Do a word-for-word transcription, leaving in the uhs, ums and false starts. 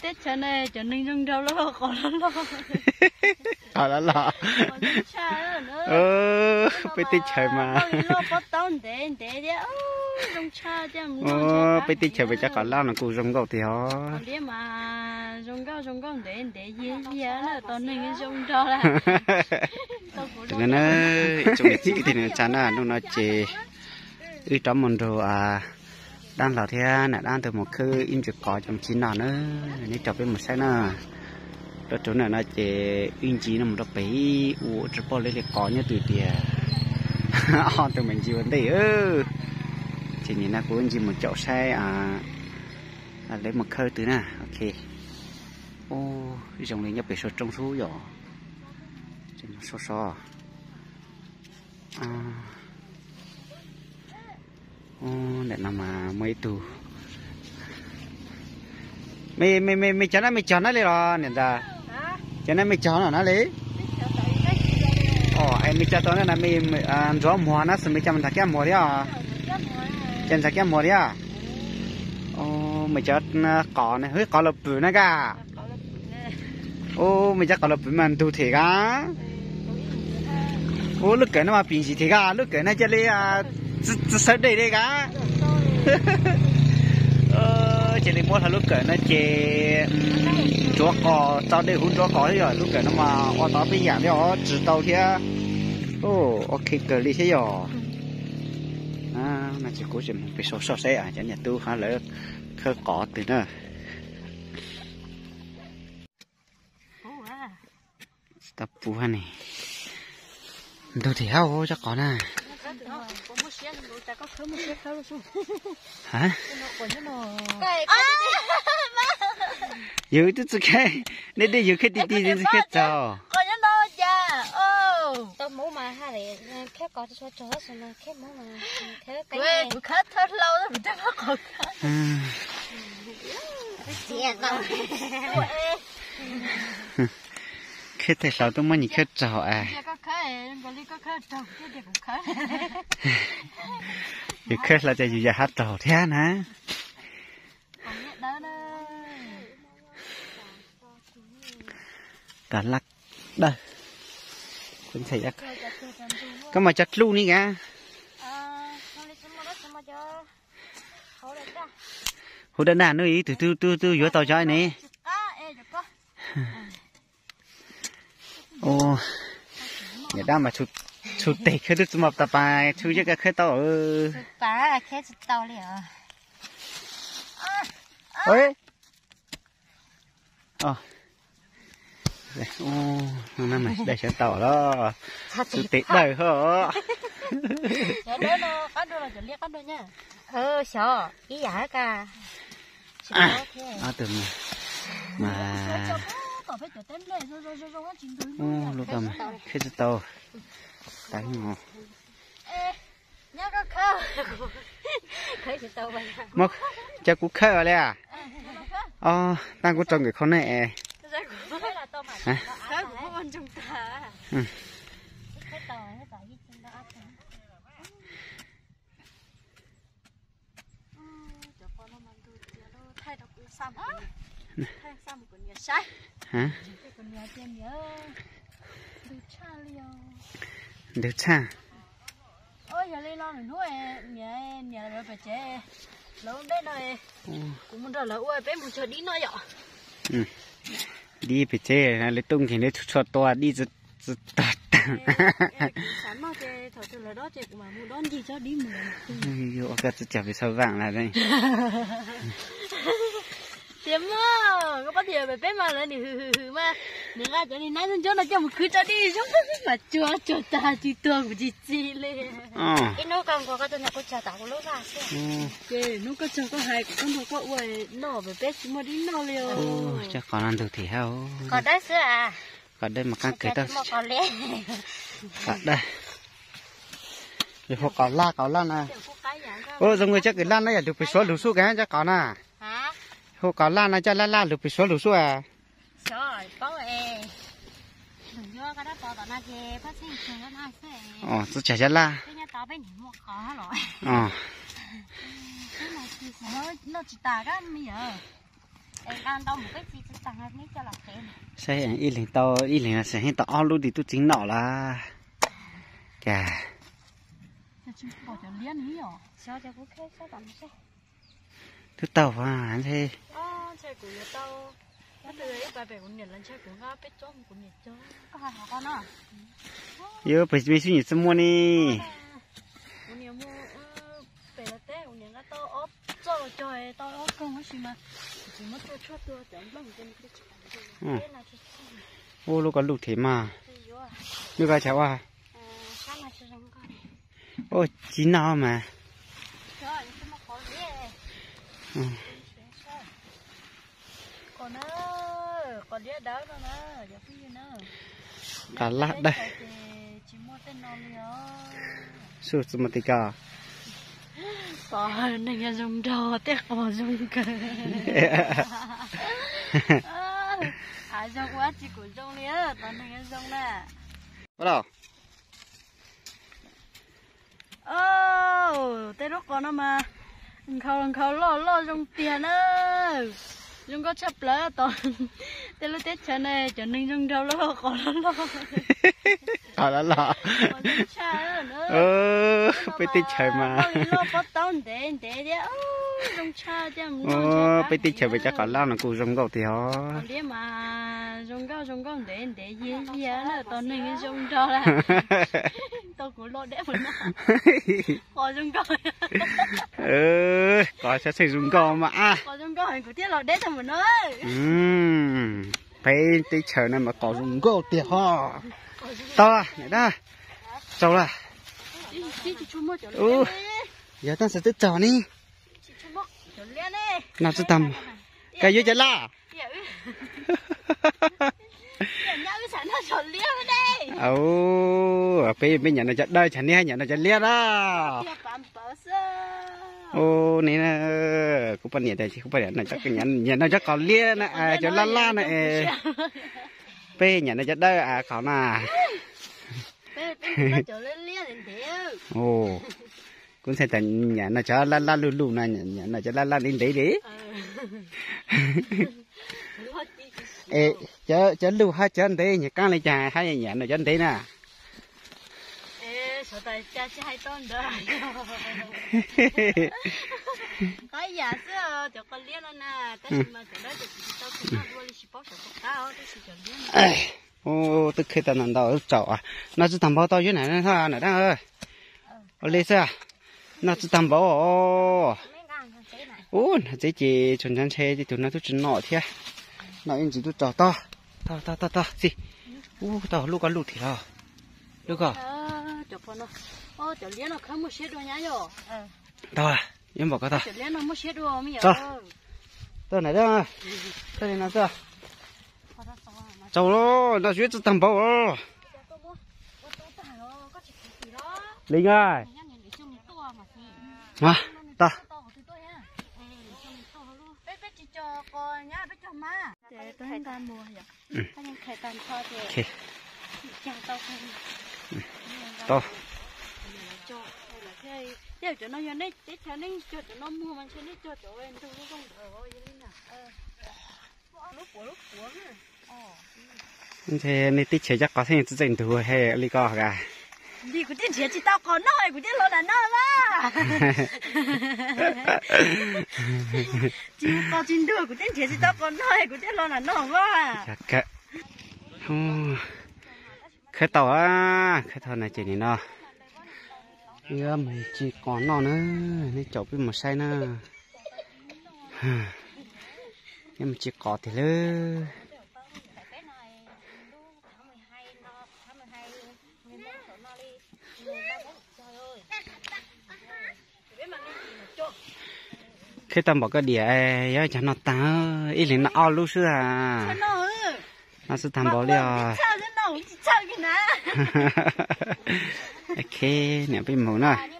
tết cho này cho nên dùng đâu lo còn lo à là là ờ bị tít trời mà ờ bị tít trời bị chắc còn lao là cụ dùng gạo thì họ đấy mà dùng gạo dùng gạo để để gì gì là toàn nên dùng cho là cho nên nó dùng để gì thì nó chán à nó nói chê ít trong mình rồi à đang là thế này đang từ một khứ in chữ cỏ trong chín nọ nữa nên chọc bên một sai nọ đó chỗ này nó chỉ in chín nằm đó bấy u chữ bò lấy cỏ nhá từ tiền on từ mình chịu vấn đề ư chỉ nhìn là của anh chị một chậu sai à lấy một khơi từ nè ok ô dòng này nhập về số trong số nhỏ số số để nằm mà mấy tù mày mày mày mày chán nó mày chán nó lấy rồi nè ta chán nó mày chán nó nó lấy oh em mày chán nó là mày gió mùa nó sớm mày chán mình thắc mùa đấy à chán thắc mùa đấy à oh mày chán cỏ này hứa cỏ lộc bự này cả oh mày chán cỏ lộc bự mình tu thế cả oh lúc cái nó mà bình gì thế cả lúc cái nó chơi à sao đây đây cả ờ chị mua thằng lúc kể nó chị chúa cò tao đây hút chúa cò thế rồi lúc kể nó mà o tao bây giờ nó chỉ tao thế ô ok kể đi thế rồi à mà chỉ cố chừng bị sốt sốt xe à chẳng nhà tôi khá lớn khơi cỏ từ nữa tập phù này đâu thì hao cho cỏ nè hả? Dữ tức tức cái, nên đi dữ cái tí tí dữ cái trò. Còn nó đâu cha? Ô, tao muốn mà ha này, khép cò cho cho hết rồi, khép muốn mà thế cái này. Quên, khép hết lâu rồi, mình chắc nó còn. Chết tao. Khép thì sao tôi mới nhìn khép trò à? Dự kết là chạy dự dạ hát trò thế nè cả lắc đây cũng thấy ác có mà chặt luôn đi cả hồi đơn đàn nữa từ từ từ từ giữa tàu chơi nè ô nhà đam mà chụp chụp tê khơi đứt mập tập bài chụp cho cái khơi tàu ơi cá khơi tàu liền ơi à ô năm này đây sẽ tàu đó chụp tê đời hả cái đó nó cá đôi là chỉ liếc cá đôi nha ờ sợ ý giả cả à từ mà ô lúc đó mà khơi tàu tao ngồi mốc cha cú khơi rồi à ờ tao cũng trồng cái con này hả hả được cha ôi giờ lên non nuôi nhà nhà là phải che lâu đấy này cũng muốn đỡ là uầy bé muốn cho đi nói dọ đi phải che là lấy tung thì lấy cho to đi rất rất tạt sáng mà che thổi từ là đó che cũng mà muốn đón gì cho đi mượn ôi cái chả phải sao vàng là đây tiêm mà có bắt giờ bé mà là đi hừ hừ mà những ai cho nên nói cho nó cho một cứ cho đi chúng mà cho cho ta chỉ tưởng chỉ chi lên cái nó còn có cái tên là có trà táo của lỗ ra cái nó có trà có hai con nó có uầy nổ về bé chúng mà đi nổ liều chắc còn ăn được thì hao còn đấy sữa à còn đây mà căng kế tao còn lẽ còn đây để họ cào la cào lan à ô giống người chắc cái lan nó là được bị số đủ số cái chắc còn à họ cào lan này chắc lan lan được bị số đủ số à ờ tôi chả chả la ờ xe anh ít lên tàu ít lên xe hiện tàu luôn thì tôi chính nọ là kìa thứ tàu à anh thế giờ phải biết suy nghĩ xem mua đi ô lúc còn lục thế mà như cái cháu à ô chín nào mà cả lát đây sụt một tí cả còn này dùng đồ tiếc còn dùng cờ à dùng quá chỉ của dùng đi á còn này dùng nè bắt đầu ô tê lúc còn nó mà khâu khâu lo lo dùng tiền á dùng có chấp lỡ toàn tê lúc tết chả này chả nên dùng đâu lo còn lo còn lo lo ừ bị tê chảy mà ô bị tê chảy về chắc còn lao là cụ dùng gạo thì họ mà dùng gạo dùng gạo để để gì gì là toàn nên dùng đâu là tôi cũng lo để mình họ dùng gạo ừ có sẽ sử dụng gạo mà của tiết là đấy thằng mình ơi. Ừm, phải tí chờ này mà có dùng gỗ tiệt ho. To này đó, trâu là. Ừ, giờ ta sẽ tết trò ní. Nào sẽ tầm, cái dưới chả la. Ồ, bây bây nhận là chặt đây, chặt ní hay nhận là chặt lia đó. Ô này là cũng phải nhảy đây chứ không phải là chắc cái nhảy nhảy nó chắc còn lia nè à cho la la này pe nhảy nó chắc đây à khó nà ô cũng sẽ thành nhảy nó cho la la lù lù này nhảy nó cho la la lên đấy đấy ê cho cho lù hai chân đấy nhảy căng lên chà hai nhảy nó chân đấy nè tại cha sẽ hay tôn đó cái giả xưa cho con liên luôn nè cái mà chỗ đó thì tao cũng mua đi ship cho tao cái gì cho liên ô tức khi tao nằm đau chậu à nó chỉ tầm bao tao dưới này nó thôi này đó ơi lấy ra nó chỉ tầm bao ô thế chị chuẩn chăn xe thì tụi nó tụi chuẩn nọ thế nọ em chỉ tụi chậu to to to to to gì ô tao lúc ăn lúc thì à lúc à ô chợ liên nó không mua xe đồ nhá rồi. Tao à, em bảo cái tao. Chợ liên nó mua xe đồ mới giờ. Tao này đó, tao này tao. Châu lo, nó chuyên từ tầm bao rồi. Linh ơi. Mà, tao. Okay. To thế này tít chế chắc có thể dành thừa hè li co cả đi của tít chế chỉ tao có nói của tít lo là nó la chỉ có chín đứa của tít chế chỉ tao có nói của tít lo là nó quá chắc cái tàu á cái tàu này chỉ này nó giờ mình chỉ còn nó nữa nên chậu bị một sai nữa em chỉ có thì nữa cái tàu bỏ cái đĩa giờ chẳng nó tao ít lên nó ao luôn xưa à nó sẽ thầm bỏ đi à ok nè bây mồm nè